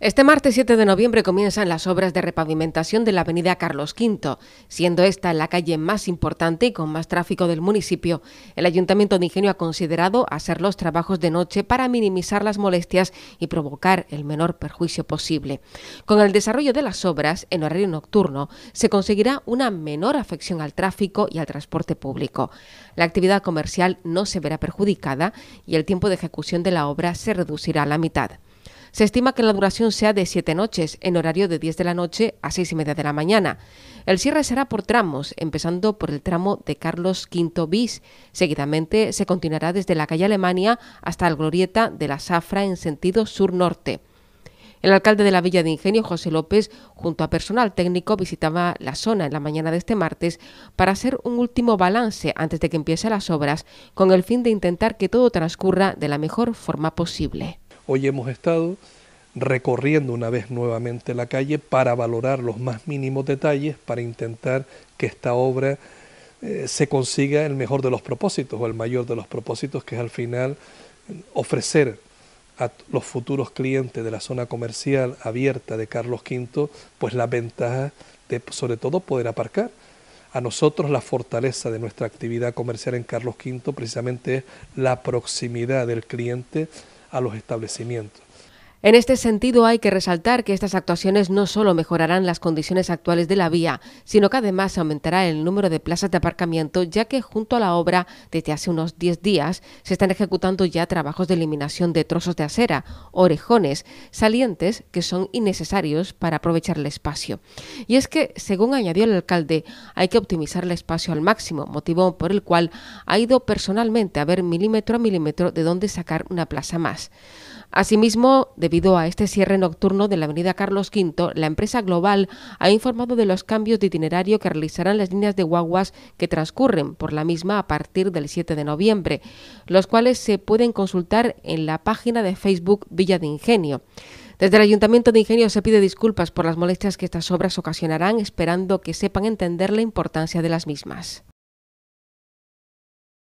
Este martes 7 de noviembre comienzan las obras de repavimentación de la avenida Carlos V, siendo esta la calle más importante y con más tráfico del municipio. El Ayuntamiento de Ingenio ha considerado hacer los trabajos de noche para minimizar las molestias y provocar el menor perjuicio posible. Con el desarrollo de las obras en horario nocturno se conseguirá una menor afección al tráfico y al transporte público. La actividad comercial no se verá perjudicada y el tiempo de ejecución de la obra se reducirá a la mitad. Se estima que la duración sea de 7 noches, en horario de 10 de la noche a 6:30 de la mañana. El cierre será por tramos, empezando por el tramo de Carlos V bis. Seguidamente se continuará desde la calle Alemania hasta la Glorieta de la Zafra en sentido sur-norte. El alcalde de la Villa de Ingenio, José López, junto a personal técnico, visitaba la zona en la mañana de este martes para hacer un último balance antes de que empiecen las obras, con el fin de intentar que todo transcurra de la mejor forma posible. Hoy hemos estado recorriendo una vez nuevamente la calle para valorar los más mínimos detalles, para intentar que esta obra se consiga el mejor de los propósitos, o el mayor de los propósitos, que es al final ofrecer a los futuros clientes de la zona comercial abierta de Carlos V, pues la ventaja de, sobre todo, poder aparcar. A nosotros la fortaleza de nuestra actividad comercial en Carlos V precisamente es la proximidad del cliente a los establecimientos. En este sentido, hay que resaltar que estas actuaciones no solo mejorarán las condiciones actuales de la vía, sino que además aumentará el número de plazas de aparcamiento, ya que junto a la obra, desde hace unos 10 días, se están ejecutando ya trabajos de eliminación de trozos de acera, orejones, salientes que son innecesarios para aprovechar el espacio. Y es que, según añadió el alcalde, hay que optimizar el espacio al máximo, motivo por el cual ha ido personalmente a ver milímetro a milímetro de dónde sacar una plaza más. Asimismo, debido a este cierre nocturno de la avenida Carlos V, la empresa Global ha informado de los cambios de itinerario que realizarán las líneas de guaguas que transcurren por la misma a partir del 7 de noviembre, los cuales se pueden consultar en la página de Facebook Villa de Ingenio. Desde el Ayuntamiento de Ingenio se pide disculpas por las molestias que estas obras ocasionarán, esperando que sepan entender la importancia de las mismas.